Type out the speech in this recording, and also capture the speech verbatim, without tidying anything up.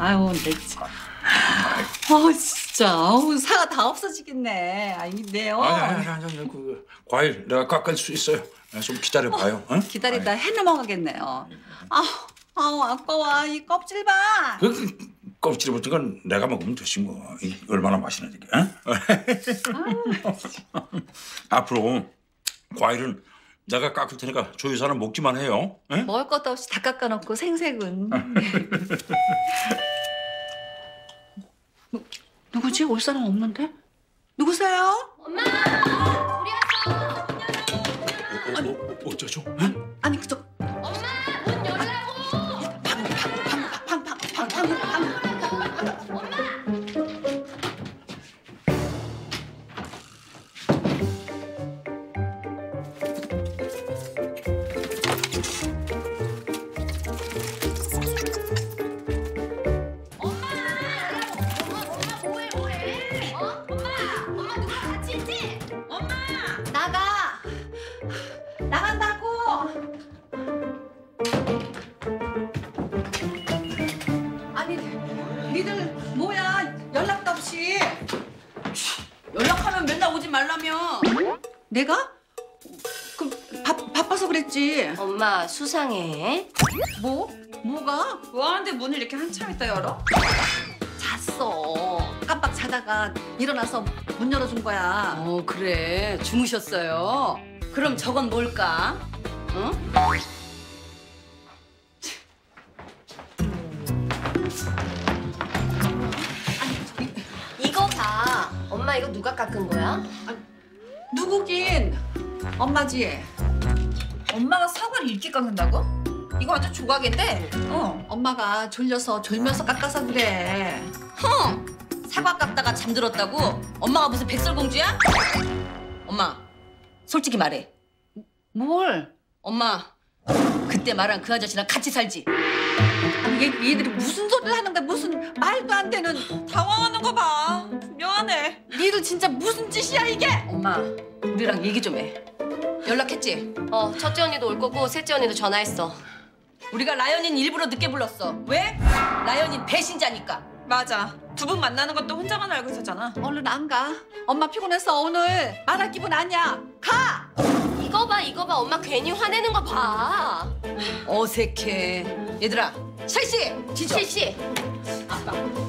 아유, 내 참. 아, 진짜. 아우, 사과 다 없어지겠네. 아닌데요. 아니, 아니, 아니, 아니. 그 과일 내가 깎을 수 있어요. 좀 기다려 봐요. 어, 응? 기다리다 해 넘어가겠네요. 아우, 아우, 아까워. 이 껍질 봐. 그, 그 껍질 붙은 건 내가 먹으면 되지 뭐. 이, 얼마나 맛있는지. 앞으로 과일은 내가 깎을 테니까 조유사는 먹기만 해요. 에? 먹을 것도 없이 다 깎아놓고 생색은. 누, 누구지? 올 사람 없는데? 누구세요? 엄마! 우리 왔어! 문 열어! 아니, 어, 어, 어쩌죠? 에? 아니, 저... 엄마! 문 열라고! 방, 방, 방, 방, 방, 방, 방, 방, 방, 방, 엄마! 말라며. 내가? 그 바, 바빠서 그랬지. 엄마 수상해. 뭐? 뭐가? 뭐하는데 문을 이렇게 한참 있다 열어? 잤어. 깜빡 자다가 일어나서 문 열어준 거야. 어 그래. 주무셨어요. 그럼 저건 뭘까? 응? 엄마 이거 누가 깎은 거야? 아, 누구긴 엄마지. 엄마가 사과를 이렇게 깎는다고? 이거 완전 조각인데? 어, 엄마가 졸려서 졸면서 깎아서 그래. 흥! 사과 깎다가 잠들었다고? 엄마가 무슨 백설공주야? 엄마, 솔직히 말해. 뭘? 엄마, 그때 말한 그 아저씨랑 같이 살지? 아니, 얘, 얘들이 무슨 소리를 하는데 무슨 말도 안 되는. 당황하는 거 봐. 묘하네. 니들 진짜 무슨 짓이야 이게. 엄마, 우리랑 얘기 좀 해. 연락했지? 어, 첫째 언니도 올 거고 셋째 언니도 전화했어. 우리가 라연인 일부러 늦게 불렀어. 왜? 라연인 배신자니까. 맞아. 두 분 만나는 것도 혼자만 알고 있었잖아. 얼른 안 가. 엄마 피곤해서 오늘 말할 기분 아니야. 가! 이거 봐, 이거 봐. 엄마 괜히 화내는 거 봐. 어색해. 얘들아, 찰씨! 지조! 찰씨! 아빠.